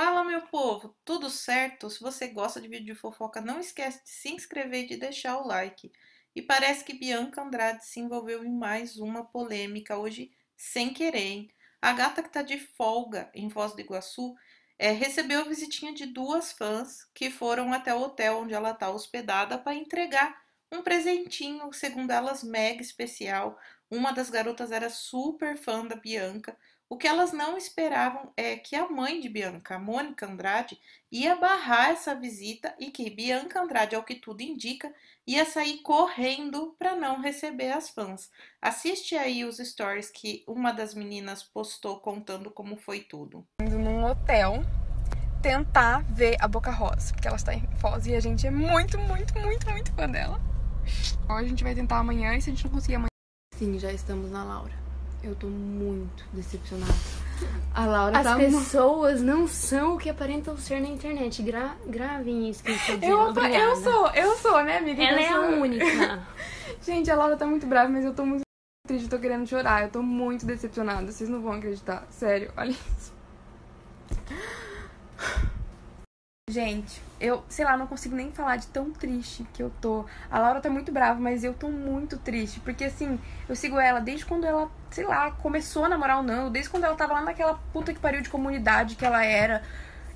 Fala, meu povo, tudo certo? Se você gosta de vídeo de fofoca, não esquece de se inscrever e de deixar o like. E parece que Bianca Andrade se envolveu em mais uma polêmica hoje sem querer, hein? A gata que tá de folga em Foz do Iguaçu recebeu a visitinha de duas fãs que foram até o hotel onde ela tá hospedada para entregar um presentinho, segundo elas, mega especial. Uma das garotas era super fã da Bianca. O que elas não esperavam é que a mãe de Bianca, a Mônica Andrade, ia barrar essa visita e que Bianca Andrade, ao que tudo indica, ia sair correndo para não receber as fãs. Assiste aí os stories que uma das meninas postou contando como foi tudo. Indo num hotel tentar ver a Boca Rosa, porque ela está em Foz e a gente é muito fã dela. Agora a gente vai tentar amanhã e se a gente não conseguir amanhã... Sim, já estamos na Laura. Eu tô muito decepcionada. A Laura tá... As pessoas não são o que aparentam ser na internet. Gravem isso que eu sou, né, amiga? Ela é a única. Gente, a Laura tá muito brava, mas eu tô muito triste, eu tô querendo chorar. Eu tô muito decepcionada, vocês não vão acreditar. Sério, olha isso. Gente, eu, sei lá, não consigo nem falar de tão triste que eu tô. A Laura tá muito brava, mas eu tô muito triste. Porque, assim, eu sigo ela desde quando ela, sei lá, começou a namorar ou não. Desde quando ela tava lá naquela puta que pariu de comunidade que ela era.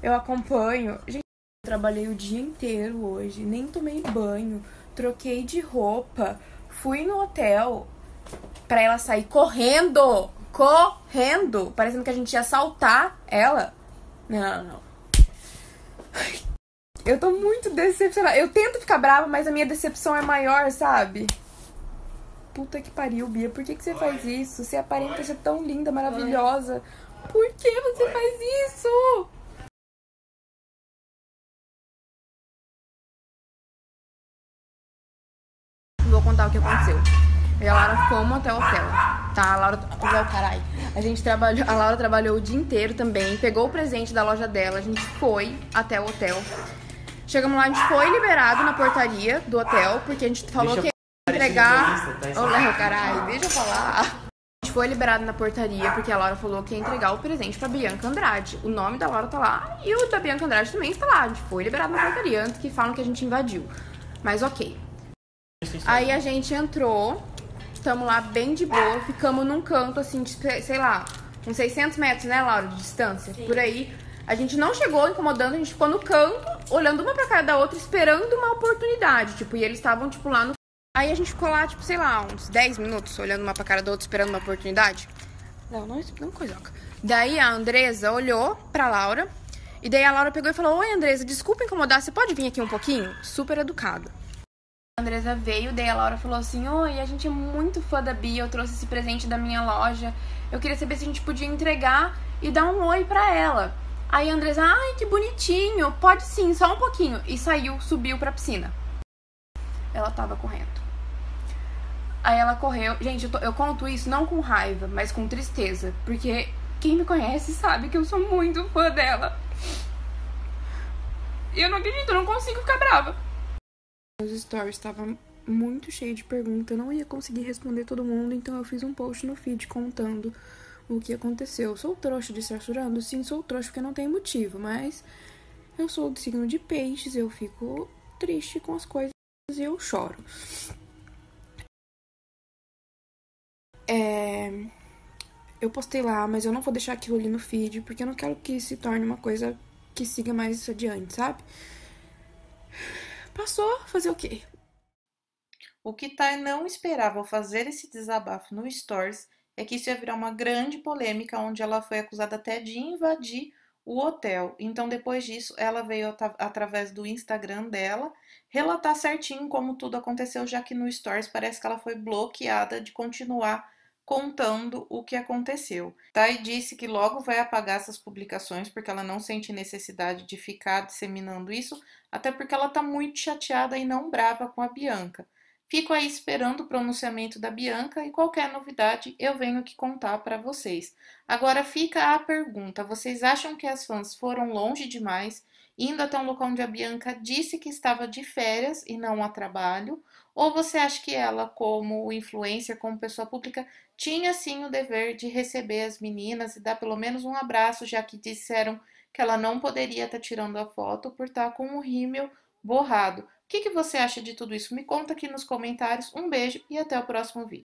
Eu acompanho. Gente, eu trabalhei o dia inteiro hoje. Nem tomei banho. Troquei de roupa. Fui no hotel pra ela sair correndo. Correndo. Parecendo que a gente ia assaltar ela. Não. Eu tô muito decepcionada. Eu tento ficar brava, mas a minha decepção é maior, sabe? Puta que pariu, Bia. Por que você faz isso? Você aparenta ser tão linda, maravilhosa. Por que você faz isso? Vou contar o que aconteceu. E a Laura fomos até o hotel, tá? A Laura... Oh, carai. A Laura trabalhou o dia inteiro também, pegou o presente da loja dela, a gente foi até o hotel. Chegamos lá, a gente foi liberado na portaria do hotel, porque a gente falou que ia entregar... Olha, carai, deixa eu falar. A gente foi liberado na portaria, porque a Laura falou que ia entregar o presente pra Bianca Andrade. O nome da Laura tá lá e o da Bianca Andrade também está lá. A gente foi liberado na portaria, antes que falam que a gente invadiu. Mas ok. Aí a gente entrou... Estamos lá bem de boa, ficamos num canto, assim, de, sei lá, uns 600 metros, né, Laura, de distância, sim. Por aí. A gente não chegou incomodando, a gente ficou no canto, olhando uma pra cara da outra, esperando uma oportunidade, tipo, e eles estavam, tipo, lá no... Aí a gente ficou lá, tipo, sei lá, uns 10 minutos, olhando uma pra cara da outra, esperando uma oportunidade. Não coisoca. Daí a Andresa olhou pra Laura, e daí a Laura pegou e falou, oi, Andresa, desculpa incomodar, você pode vir aqui um pouquinho? Super educada. A Andresa veio, daí a Laura falou assim, oi, a gente é muito fã da Bia, eu trouxe esse presente da minha loja, eu queria saber se a gente podia entregar e dar um oi pra ela. Aí a Andresa, ai, que bonitinho, pode sim, só um pouquinho. E saiu, subiu pra piscina. Ela tava correndo. Aí ela correu, gente, eu conto isso não com raiva, mas com tristeza, porque quem me conhece sabe que eu sou muito fã dela. E eu não acredito, eu não consigo ficar brava. Os stories estavam muito cheio de perguntas, eu não ia conseguir responder todo mundo, então eu fiz um post no feed contando o que aconteceu. Sou trouxa de censurando? Sim, sou trouxa porque não tem motivo, mas eu sou do signo de peixes, eu fico triste com as coisas e eu choro. Eu postei lá, mas eu não vou deixar aquilo ali no feed, porque eu não quero que se torne uma coisa que siga mais isso adiante, sabe? Passou, fazer o quê? O que Thay não esperava ao fazer esse desabafo no Stories é que isso ia virar uma grande polêmica, onde ela foi acusada até de invadir o hotel. Então, depois disso, ela veio através do Instagram dela relatar certinho como tudo aconteceu, já que no Stories parece que ela foi bloqueada de continuar contando o que aconteceu. Thay disse que logo vai apagar essas publicações, porque ela não sente necessidade de ficar disseminando isso, até porque ela tá muito chateada e não brava com a Bianca. Fico aí esperando o pronunciamento da Bianca e qualquer novidade eu venho aqui contar para vocês. Agora fica a pergunta, vocês acham que as fãs foram longe demais, indo até um local onde a Bianca disse que estava de férias e não a trabalho? Ou você acha que ela, como influencer, como pessoa pública, tinha sim o dever de receber as meninas e dar pelo menos um abraço, já que disseram que ela não poderia estar tirando a foto por estar com o rímel borrado. O que você acha de tudo isso? Me conta aqui nos comentários. Um beijo e até o próximo vídeo.